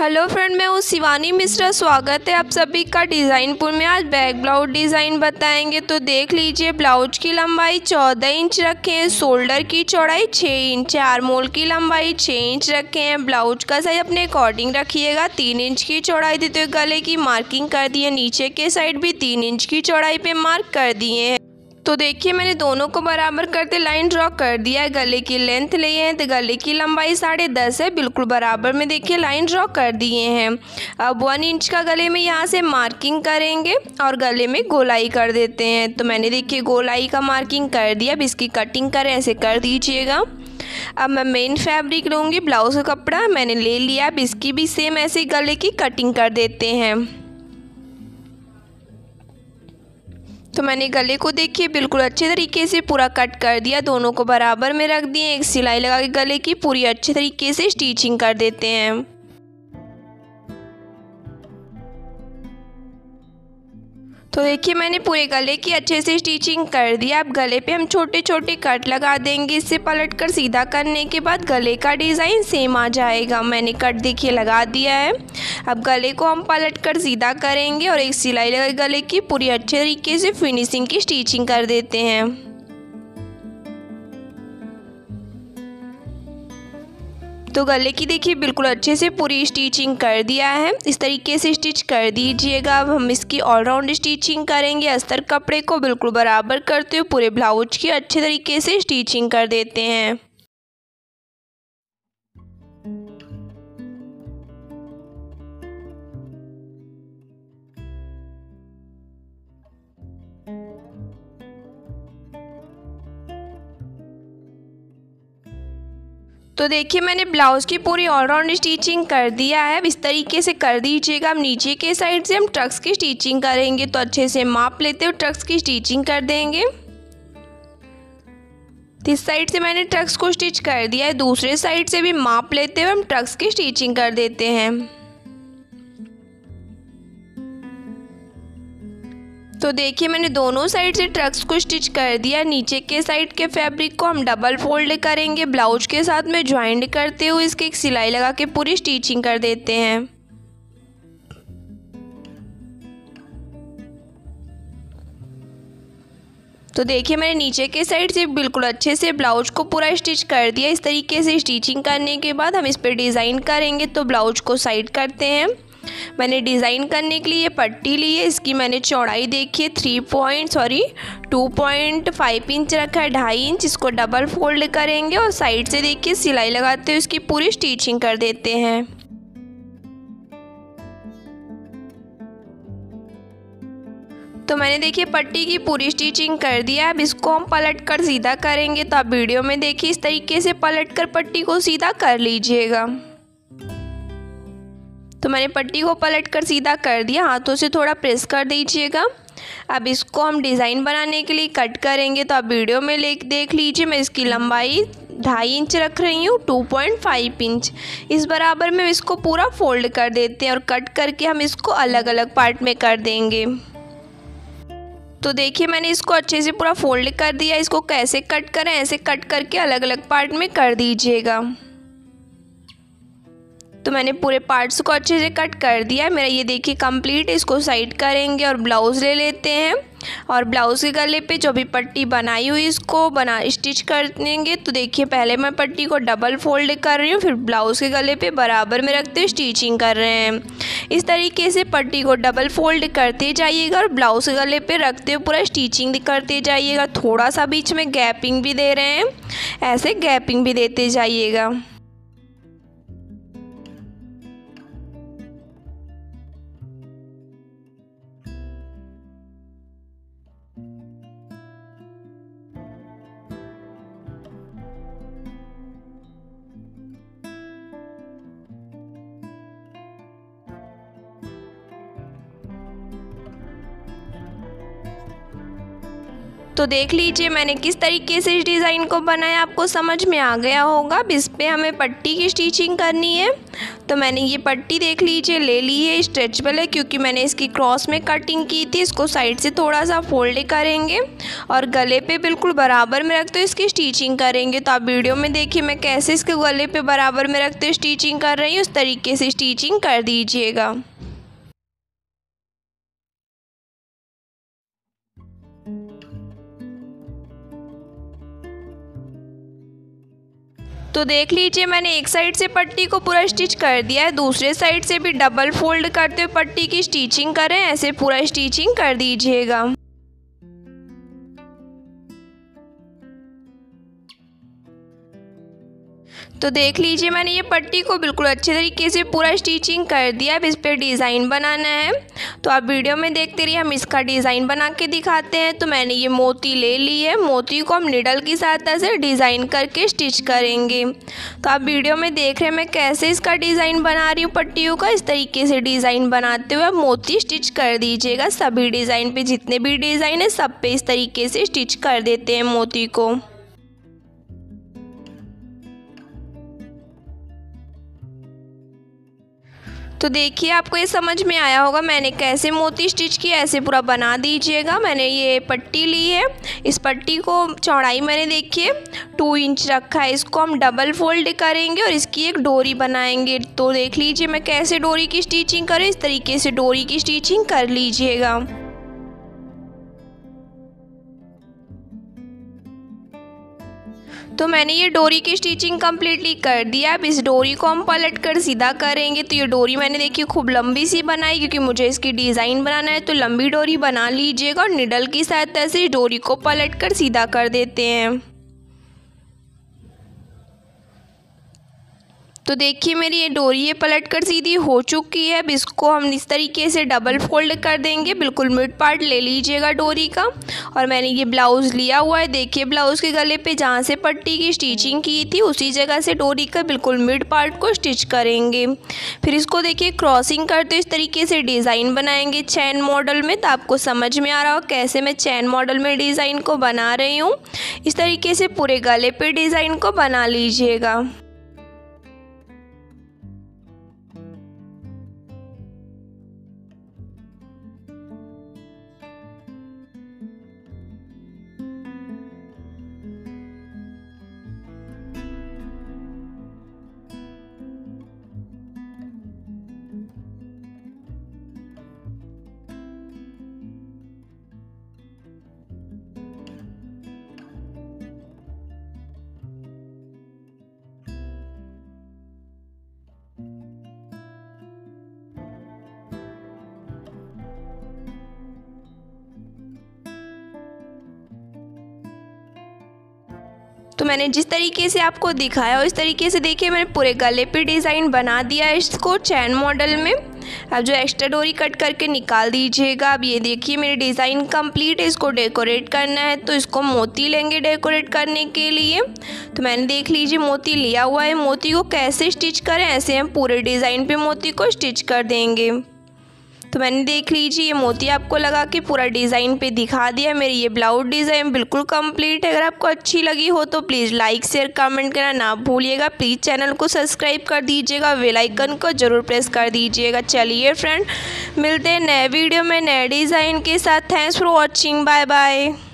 Hello friend, मैं हूँ शिवानी मिश्रा। स्वागत है आप सभी का डिज़ाइनपुर में। आज बैक ब्लाउज डिज़ाइन बताएंगे, तो देख लीजिए। ब्लाउज की लंबाई 14 इंच रखे हैं, शोल्डर की चौड़ाई 6 इंच, आर्महोल की लंबाई 6 इंच रखे हैं। ब्लाउज का साइज अपने अकॉर्डिंग रखिएगा। 3 इंच की चौड़ाई देते हुए गले की मार्किंग कर दी है, नीचे के साइड भी 3 इंच की चौड़ाई पर मार्क कर दिए हैं। तो देखिए, मैंने दोनों को बराबर करते लाइन ड्रॉ कर दिया है। गले की लेंथ लिए हैं तो गले की लंबाई 10.5 है, बिल्कुल बराबर में देखिए लाइन ड्रॉ कर दिए हैं। अब 1 इंच का गले में यहाँ से मार्किंग करेंगे और गले में गोलाई कर देते हैं। तो मैंने देखिए गोलाई का मार्किंग कर दिया। अब इसकी कटिंग करें, ऐसे कर दीजिएगा। अब मैं मेन फैब्रिक लूँगी, ब्लाउज का कपड़ा मैंने ले लिया। अब इसकी भी सेम ऐसे गले की कटिंग कर देते हैं। तो मैंने गले को देखिए बिल्कुल अच्छे तरीके से पूरा कट कर दिया, दोनों को बराबर में रख दिए। एक सिलाई लगा के गले की पूरी अच्छे तरीके से स्टिचिंग कर देते हैं। तो देखिए, मैंने पूरे गले की अच्छे से स्टिचिंग कर दिया। अब गले पे हम छोटे छोटे कट लगा देंगे। इससे पलटकर सीधा करने के बाद गले का डिज़ाइन सेम आ जाएगा। मैंने कट देखिए लगा दिया है। अब गले को हम पलटकर सीधा करेंगे और एक सिलाई लगा गले की पूरी अच्छे तरीके से फिनिशिंग की स्टिचिंग कर देते हैं। तो गले की देखिए बिल्कुल अच्छे से पूरी स्टिचिंग कर दिया है। इस तरीके से स्टिच कर दीजिएगा। अब हम इसकी ऑलराउंड स्टिचिंग करेंगे। अस्तर कपड़े को बिल्कुल बराबर करते हुए पूरे ब्लाउज की अच्छे तरीके से स्टिचिंग कर देते हैं। तो देखिए, मैंने ब्लाउज़ की पूरी ऑलराउंड स्टिचिंग कर दिया है। इस तरीके से कर दीजिएगा। अब नीचे के साइड से हम ट्रक्स की स्टिचिंग करेंगे। तो अच्छे से माप लेते हुए ट्रक्स की स्टिचिंग कर देंगे। इस साइड से मैंने ट्रक्स को स्टिच कर दिया है। दूसरे साइड से भी माप लेते हुए हम ट्रक्स की स्टिचिंग कर देते हैं। तो देखिए, मैंने दोनों साइड से ट्रक्स को स्टिच कर दिया। नीचे के साइड के फैब्रिक को हम डबल फोल्ड करेंगे। ब्लाउज के साथ में ज्वाइंट करते हुए इसकी एक सिलाई लगा के पूरी स्टिचिंग कर देते हैं। तो देखिए, मैंने नीचे के साइड से बिल्कुल अच्छे से ब्लाउज को पूरा स्टिच कर दिया। इस तरीके से स्टिचिंग करने के बाद हम इस पर डिज़ाइन करेंगे। तो ब्लाउज को साइड करते हैं। मैंने डिज़ाइन करने के लिए पट्टी ली है। इसकी मैंने चौड़ाई देखिए 2.5 इंच रखा है, 2.5 इंच। इसको डबल फोल्ड करेंगे और साइड से देखिए सिलाई लगाते हुए इसकी पूरी स्टिचिंग कर देते हैं। तो मैंने देखिए पट्टी की पूरी स्टिचिंग कर दिया। अब इसको हम पलट कर सीधा करेंगे। तो आप वीडियो में देखिए इस तरीके से पलट कर पट्टी को सीधा कर लीजिएगा। तो मैंने पट्टी को पलट कर सीधा कर दिया। हाथों से थोड़ा प्रेस कर दीजिएगा। अब इसको हम डिज़ाइन बनाने के लिए कट करेंगे। तो आप वीडियो में देख लीजिए। मैं इसकी लंबाई 2.5 इंच रख रही हूँ, 2.5 इंच। इस बराबर में इसको पूरा फोल्ड कर देते हैं और कट करके हम इसको अलग अलग पार्ट में कर देंगे। तो देखिए, मैंने इसको अच्छे से पूरा फोल्ड कर दिया। इसको कैसे कट करें, ऐसे कट करके अलग अलग पार्ट में कर दीजिएगा। तो मैंने पूरे पार्ट्स को अच्छे से कट कर दिया। मेरा ये देखिए कंप्लीट। इसको साइड करेंगे और ब्लाउज़ ले लेते हैं और ब्लाउज़ के गले पे जो भी पट्टी बनाई हुई इसको स्टिच कर देंगे। तो देखिए, पहले मैं पट्टी को डबल फोल्ड कर रही हूँ, फिर ब्लाउज़ के गले पे बराबर में रखते हुए स्टिचिंग कर रहे हैं। इस तरीके से पट्टी को डबल फोल्ड करते जाइएगा और ब्लाउज़ के गले पे रखते हुए पूरा स्टिचिंग करते जाइएगा। थोड़ा सा बीच में गैपिंग भी दे रहे हैं, ऐसे गैपिंग भी देते जाइएगा। तो देख लीजिए मैंने किस तरीके से इस डिज़ाइन को बनाया, आपको समझ में आ गया होगा। अब इस पर हमें पट्टी की स्टिचिंग करनी है। तो मैंने ये पट्टी देख लीजिए ले ली है, स्ट्रेचेबल है क्योंकि मैंने इसकी क्रॉस में कटिंग की थी। इसको साइड से थोड़ा सा फोल्ड करेंगे और गले पे बिल्कुल बराबर में रखते हुए इसकी स्टिचिंग करेंगे। तो आप वीडियो में देखिए मैं कैसे इसके गले पे बराबर में रखते हुए स्टिचिंग कर रही हूँ, उस तरीके से स्टिचिंग कर दीजिएगा। तो देख लीजिए मैंने एक साइड से पट्टी को पूरा स्टिच कर दिया है, दूसरे साइड से भी डबल फोल्ड करते हुए पट्टी की स्टिचिंग करें, ऐसे पूरा स्टिचिंग कर दीजिएगा। तो देख लीजिए मैंने ये पट्टी को बिल्कुल अच्छे तरीके से पूरा स्टिचिंग कर दिया। अब इस पर डिज़ाइन बनाना है, तो आप वीडियो में देखते रहिए, हम इसका डिज़ाइन बना के दिखाते हैं। तो मैंने ये मोती ले ली है, मोती को हम निडल की सहायता से डिज़ाइन करके स्टिच करेंगे। तो आप वीडियो में देख रहे हैं मैं कैसे इसका डिज़ाइन बना रही हूँ पट्टियों का। इस तरीके से डिज़ाइन बनाते हुए मोती स्टिच कर दीजिएगा, सभी डिज़ाइन पर, जितने भी डिज़ाइन है सब पे इस तरीके से स्टिच कर देते हैं मोती को। तो देखिए आपको ये समझ में आया होगा मैंने कैसे मोती स्टिच किया, ऐसे पूरा बना दीजिएगा। मैंने ये पट्टी ली है, इस पट्टी को चौड़ाई मैंने देखिए 2 इंच रखा है, इसको हम डबल फोल्ड करेंगे और इसकी एक डोरी बनाएंगे। तो देख लीजिए मैं कैसे डोरी की स्टिचिंग करूँ, इस तरीके से डोरी की स्टिचिंग कर लीजिएगा। तो मैंने ये डोरी की स्टिचिंग कम्प्लीटली कर दिया। अब इस डोरी को हम पलट कर सीधा करेंगे। तो ये डोरी मैंने देखिए खूब लंबी सी बनाई क्योंकि मुझे इसकी डिज़ाइन बनाना है, तो लंबी डोरी बना लीजिएगा और निडल की सहायता से इस डोरी को पलट कर सीधा कर देते हैं। तो देखिए मेरी ये डोरी ये पलट कर सीधी हो चुकी है। अब इसको हम इस तरीके से डबल फोल्ड कर देंगे, बिल्कुल मिड पार्ट ले लीजिएगा डोरी का। और मैंने ये ब्लाउज़ लिया हुआ है, देखिए ब्लाउज़ के गले पे जहाँ से पट्टी की स्टिचिंग की थी उसी जगह से डोरी का बिल्कुल मिड पार्ट को स्टिच करेंगे। फिर इसको देखिए क्रॉसिंग करते इस तरीके से डिज़ाइन बनाएंगे चैन मॉडल में। तो आपको समझ में आ रहा हो कैसे मैं चैन मॉडल में डिज़ाइन को बना रही हूँ। इस तरीके से पूरे गले पर डिज़ाइन को बना लीजिएगा। तो मैंने जिस तरीके से आपको दिखाया और इस तरीके से देखिए मैंने पूरे गले पे डिज़ाइन बना दिया है इसको चैन मॉडल में। अब जो एक्स्ट्रा डोरी कट करके निकाल दीजिएगा। अब ये देखिए मेरे डिज़ाइन कंप्लीट है, इसको डेकोरेट करना है तो इसको मोती लेंगे डेकोरेट करने के लिए। तो मैंने देख लीजिए मोती लिया हुआ है, मोती को कैसे स्टिच करें ऐसे हम पूरे डिज़ाइन पर मोती को स्टिच कर देंगे। तो मैंने देख लीजिए ये मोती आपको लगा के पूरा डिज़ाइन पे दिखा दिया। मेरी ये ब्लाउज डिज़ाइन बिल्कुल कंप्लीट है। अगर आपको अच्छी लगी हो तो प्लीज़ लाइक शेयर कमेंट करना ना भूलिएगा। प्लीज़ चैनल को सब्सक्राइब कर दीजिएगा, बेल आइकन को ज़रूर प्रेस कर दीजिएगा। चलिए फ्रेंड मिलते हैं नए वीडियो में नए डिज़ाइन के साथ। Thanks for watching, bye bye.